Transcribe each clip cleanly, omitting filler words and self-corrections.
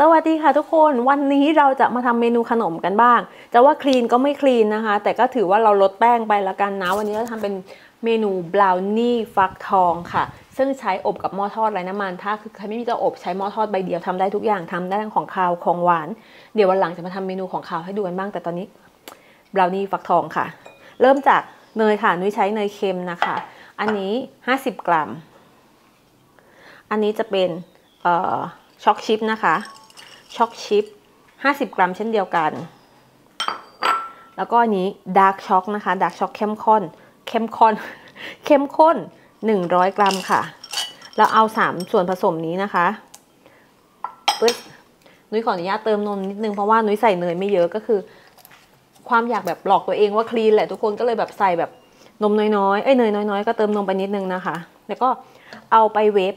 สวัสดีค่ะทุกคนวันนี้เราจะมาทำเมนูขนมกันบ้างจะว่าคลีนก็ไม่คลีนนะคะแต่ก็ถือว่าเราลดแป้งไปละกันนะวันนี้เราทำเป็นเมนูบราวนี่ฟักทองค่ะซึ่งใช้อบกับหม้อทอดไร้น้ำมันถ้าคือใครไม่มีเตาอบใช้หม้อทอดใบเดียวทำได้ทุกอย่างทำได้ทั้งของคาวของหวานเดี๋ยววันหลังจะมาทำเมนูของคาวให้ดูกันบ้างแต่ตอนนี้บราวนี่ฟักทองค่ะเริ่มจากเนยค่ะนุ้ยใช้เนยเค็มนะคะอันนี้50กรัมอันนี้จะเป็นช็อกชิพนะคะช็อกชิพ50กรัมเช่นเดียวกันแล้วก็อันนี้ดาร์กช็อกนะคะดาร์กช็อกเข้มข้น100กรัมค่ะเราเอา3ส่วนผสมนี้นะคะนุ้ยขออนุญาตเติมนมนิดนึงเพราะว่านุ้ยใส่เนยไม่เยอะก็คือความอยากแบบหลอกตัวเองว่าคลีนแหละทุกคนก็เลยแบบใส่แบบนมน้อยๆเนยน้อยๆก็เติมนมไปนิดนึงนะคะแล้วก็เอาไปเวฟ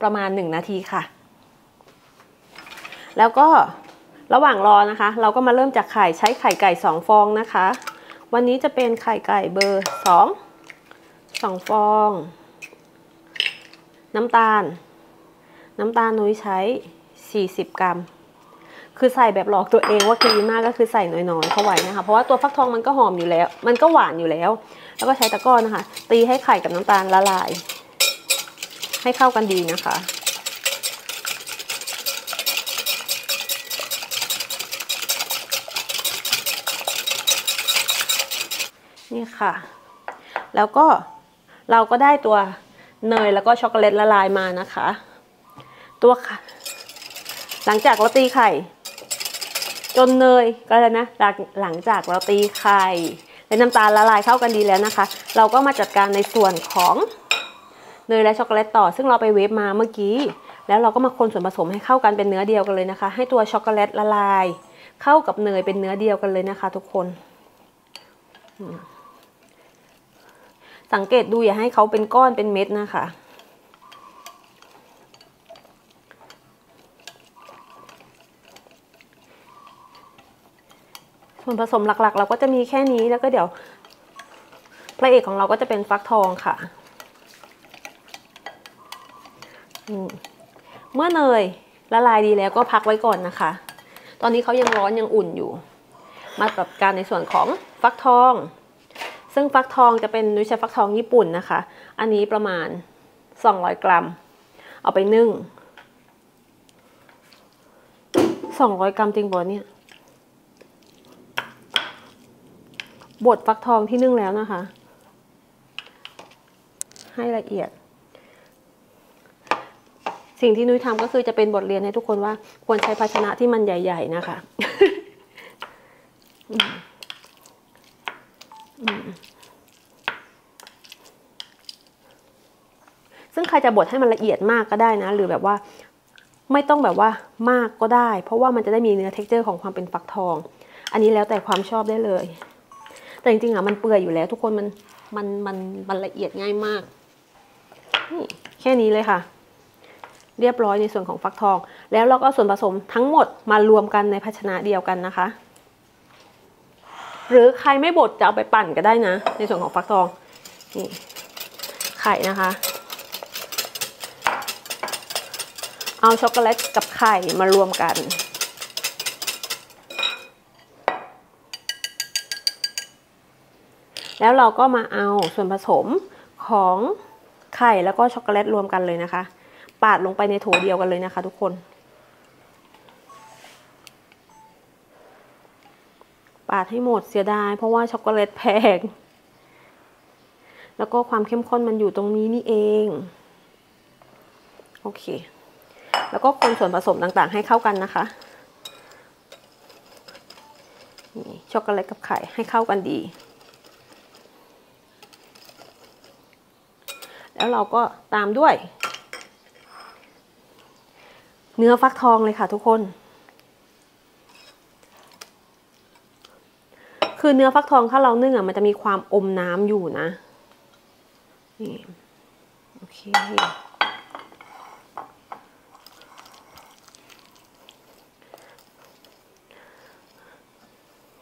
ประมาณ1นาทีค่ะแล้วก็ระหว่างรอนะคะเราก็มาเริ่มจากไข่ใช้ไข่ไก่2ฟองนะคะวันนี้จะเป็นไข่ไก่เบอร์2ฟองน้ำตาลนุ้ยใช้40กรัมคือใส่แบบหลอกตัวเองว่าคลีนมากก็คือใส่น้อยๆเข้าไว้นะคะเพราะว่าตัวฟักทองมันก็หอมอยู่แล้วมันก็หวานอยู่แล้วแล้วก็ใช้ตะกร้อนะคะตีให้ไข่กับน้ำตาลละลายให้เข้ากันดีนะคะนี่ค่ะแล้วก็เราก็ได้ตัวเนยแล้วก็ช็อกโกแลตละลายมานะคะตัวค่ะหลังจากเราตีไข่จนเนยก็แล้วนะหลังจากเราตีไข่และน้ำตาลละลายเข้ากันดีแล้วนะคะเราก็มาจัดการในส่วนของเนยและช็อกโกแลตต่อซึ่งเราไปเวฟมาเมื่อกี้แล้วเราก็มาคนส่วนผสมให้เข้ากันเป็นเนื้อเดียวกันเลยนะคะให้ตัวช็อกโกแลตละลายเข้ากับเนยเป็นเนื้อเดียวกันเลยนะคะทุกคนสังเกตดูอย่าให้เขาเป็นก้อนเป็นเม็ดนะคะส่วนผสมหลักๆเราก็จะมีแค่นี้แล้วก็เดี๋ยวพระเอกของเราก็จะเป็นฟักทองค่ะเมื่อเนยละลายดีแล้วก็พักไว้ก่อนนะคะตอนนี้เขายังร้อนยังอุ่นอยู่มาจัดการในส่วนของฟักทองซึ่งฟักทองจะเป็นนุ้ยใช้ฟักทองญี่ปุ่นนะคะอันนี้ประมาณ200กรัมเอาไปนึ่ง200กรัมจริงป่ะเนี่ยบดฟักทองที่นึ่งแล้วนะคะให้ละเอียดสิ่งที่นุ้ยทำก็คือจะเป็นบทเรียนให้ทุกคนว่าควรใช้ภาชนะที่มันใหญ่ๆนะคะซึ่งใครจะบดให้มันละเอียดมากก็ได้นะหรือแบบว่าไม่ต้องแบบว่ามากก็ได้เพราะว่ามันจะได้มีเนื้อเท็กเจอร์ของความเป็นฟักทองอันนี้แล้วแต่ความชอบได้เลยแต่จริงๆอ่ะมันเปื่อยอยู่แล้วทุกคนมันละเอียดง่ายมากนี่แค่นี้เลยค่ะเรียบร้อยในส่วนของฟักทองแล้วเราก็ส่วนผสมทั้งหมดมารวมกันในภาชนะเดียวกันนะคะหรือใครไม่บดจะเอาไปปั่นก็ได้นะในส่วนของฟักทองนี่ไข่นะคะเอาช็อกโกแลตกับไข่มารวมกันแล้วเราก็มาเอาส่วนผสมของไข่แล้วก็ช็อกโกแลตรวมกันเลยนะคะปาดลงไปในโถเดียวกันเลยนะคะทุกคนปาดให้หมดเสียดายเพราะว่าช็อกโกแลตแพงแล้วก็ความเข้มข้นมันอยู่ตรงนี้นี่เองโอเคแล้วก็คนส่วนผสมต่างๆให้เข้ากันนะคะนี่ช็อกโกแลตกับไข่ให้เข้ากันดีแล้วเราก็ตามด้วยเนื้อฟักทองเลยค่ะทุกคนคือเนื้อฟักทองถ้าเรานึ่งอ่ะมันจะมีความอมน้ำอยู่นะนี่โอเค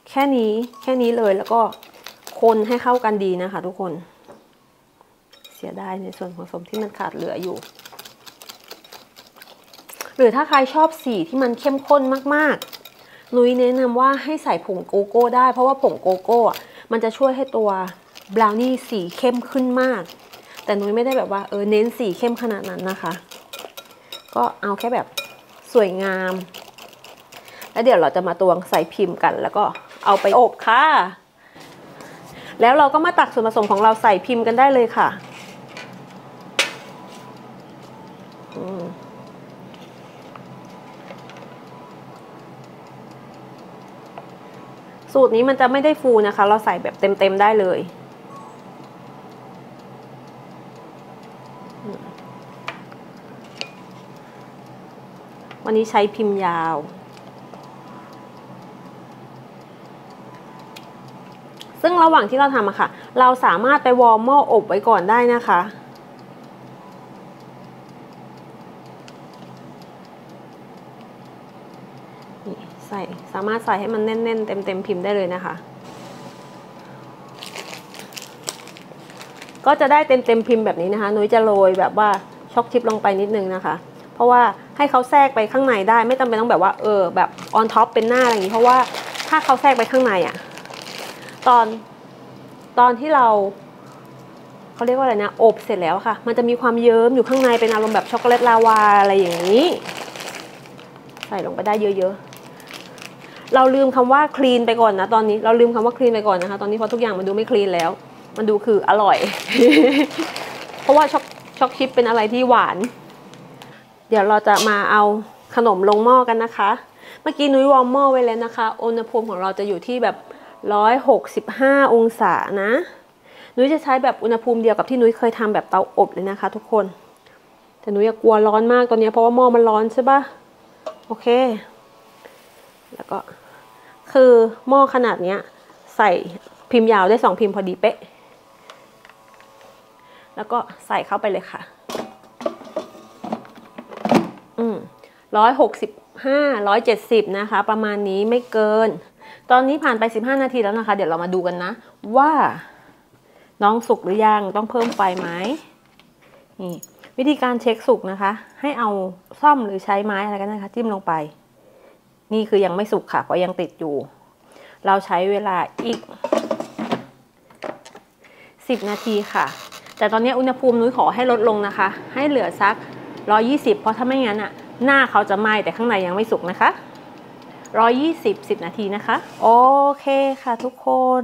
แค่นี้เลยแล้วก็คนให้เข้ากันดีนะคะทุกคนเสียดายในส่วนผสมที่มันขาดเหลืออยู่ หรือถ้าใครชอบสีที่มันเข้มข้นมากๆนุ้ยแนะนำว่าให้ใส่ผงโกโก้ได้เพราะว่าผงโกโก้มันจะช่วยให้ตัวบราวนี่สีเข้มขึ้นมากแต่นุ้ยไม่ได้แบบว่าเน้นสีเข้มขนาดนั้นนะคะก็เอาแค่แบบสวยงามแล้วเดี๋ยวเราจะมาตวงใส่พิมพ์กันแล้วก็เอาไปอบค่ะแล้วเราก็มาตักส่วนผสมของเราใส่พิมพ์กันได้เลยค่ะสูตรนี้มันจะไม่ได้ฟูนะคะเราใส่แบบเต็มๆได้เลยวันนี้ใช้พิมพ์ยาวซึ่งระหว่างที่เราทำอะค่ะเราสามารถไปวอร์มหม้ออบไว้ก่อนได้นะคะนี่ใส่สามารถใส่ให้มันแน่นๆเต็มๆพิมพ์ได้เลยนะคะก็จะได้เต็มๆพิมพ์แบบนี้นะคะนุ้ยจะโรยแบบว่าช็อกชิพลงไปนิดนึงนะคะเพราะว่าให้เขาแทรกไปข้างในได้ไม่จำเป็นต้องแบบว่าแบบออนท็อปเป็นหน้าอะไรอย่างนี้เพราะว่าถ้าเขาแทรกไปข้างในอะตอนที่เราเขาเรียกว่าอะไรนะอบเสร็จแล้วค่ะมันจะมีความเยิ้มอยู่ข้างในเป็นอารมณ์แบบช็อกโกแลตลาวาอะไรอย่างนี้ใส่ลงไปได้เยอะๆเราลืมคำว่าคลีนไปก่อนนะตอนนี้เราลืมคำว่าคลีนไปก่อนนะคะตอนนี้เพราะทุกอย่างมันดูไม่คลีนแล้วมันดูคืออร่อย เพราะว่าช็อกชิพเป็นอะไรที่หวานเดี๋ยวเราจะมาเอาขนมลงหม้อกันนะคะเมื่อกี้นุ้ยวอร์มหม้อไว้แล้วนะคะอุณหภูมิของเราจะอยู่ที่แบบ165 องศานะนุ้ยจะใช้แบบอุณหภูมิเดียวกับที่นุ้ยเคยทำแบบเตาอบเลยนะคะทุกคนแต่นุ้ยกลัวร้อนมากตอนนี้เพราะว่าหม้อมันร้อนใช่ป่ะโอเคแล้วก็คือหม้อขนาดเนี้ยใส่พิมพ์ยาวได้2พิมพ์พอดีเป๊ะแล้วก็ใส่เข้าไปเลยค่ะ165-170นะคะประมาณนี้ไม่เกินตอนนี้ผ่านไป15นาทีแล้วนะคะเดี๋ยวเรามาดูกันนะว่าน้องสุกหรือยังต้องเพิ่มไฟไหมนี่วิธีการเช็คสุกนะคะให้เอาซ่อมหรือใช้ไม้อะไรกันนะคะจิ้มลงไปนี่คือยังไม่สุกค่ะเพราะยังติดอยู่เราใช้เวลาอีก10นาทีค่ะแต่ตอนนี้อุณหภูมินุ้ยขอให้ลดลงนะคะให้เหลือสัก120เพราะถ้าไม่งั้นอ่ะหน้าเขาจะไหม้แต่ข้างในยังไม่สุกนะคะ120 10นาทีนะคะโอเคค่ะทุกคน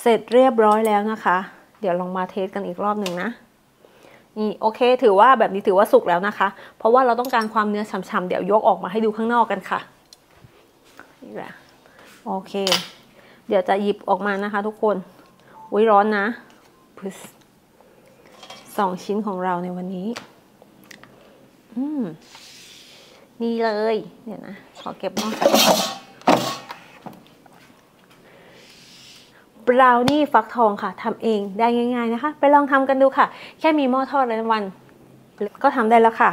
เสร็จเรียบร้อยแล้วนะคะเดี๋ยวลองมาเทสกันอีกรอบหนึ่งนะนี่โอเคถือว่าแบบนี้ถือว่าสุกแล้วนะคะเพราะว่าเราต้องการความเนื้อฉ่ำๆเดี๋ยวยกออกมาให้ดูข้างนอกกันค่ะนี่แหละโอเคเดี๋ยวจะหยิบออกมานะคะทุกคนอุ้ยร้อนนะ2ชิ้นของเราในวันนี้นี่เลยเดี๋ยวนะขอเก็บหม้อก่อนบราวนี่ฟักทองค่ะทำเองได้ง่ายๆนะคะไปลองทำกันดูค่ะแค่มีหม้อทอดไร้น้ำมันก็ทำได้แล้วค่ะ